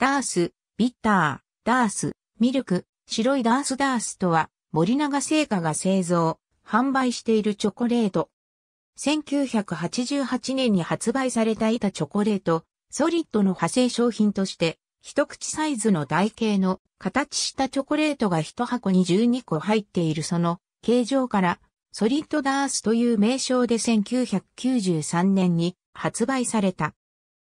ダース、ビッター、ダース、ミルク、白いダース。ダースとは、森永製菓が製造、販売しているチョコレート。1988年に発売された板チョコレート、ソリッドの派生商品として、一口サイズの台形の形したチョコレートが一箱に12個入っているその形状から、ソリッドダースという名称で1993年に発売された。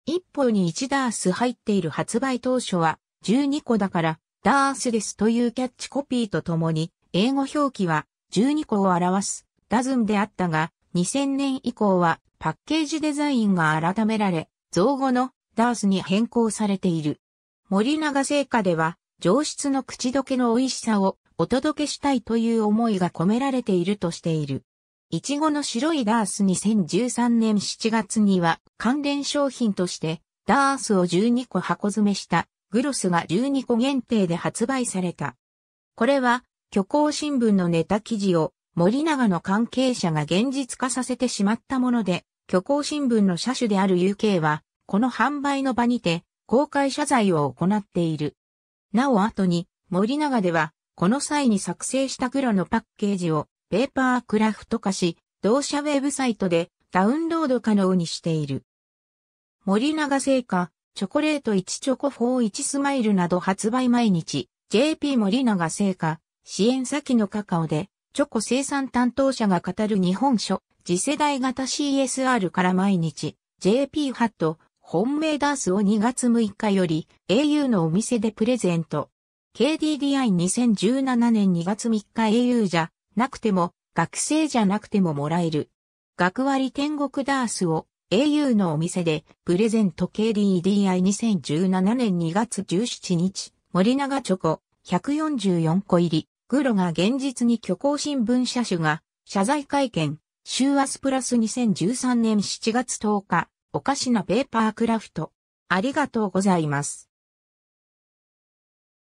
1本に1ダース入っている。発売当初は12個だからダースですというキャッチコピーとともに、英語表記は12個を表すダズンであったが、2000年以降はパッケージデザインが改められ、造語のダースに変更されている。森永製菓では上質の口どけの美味しさをお届けしたいという思いが込められているとしている。いちごの白いダース。2013年7月には関連商品としてダースを12個箱詰めしたGROSが12個限定で発売された。これは虚構新聞のネタ記事を森永の関係者が現実化させてしまったもので、虚構新聞の社主である UK はこの販売の場にて公開謝罪を行っている。なお後に、森永では、この際に作成したGROのパッケージをペーパークラフト化し、同社ウェブサイトでダウンロード可能にしている。森永製菓、チョコレート1チョコ41スマイルなど発売毎日、JP 森永製菓、支援先のカカオで、チョコ生産担当者が語る日本書、次世代型 CSR から毎日、JP ハット、本命ダースを2月6日より au のお店でプレゼント。KDDI2017 年2月3日 au じゃなくても学生じゃなくてももらえる。学割天国ダースを au のお店でプレゼント。KDDI2017 年2月17日森永チョコ144個入り。GROが現実に。虚構新聞社主が謝罪会見。週明日プラス2013年7月10日。おかしなペーパークラフト。ありがとうございます。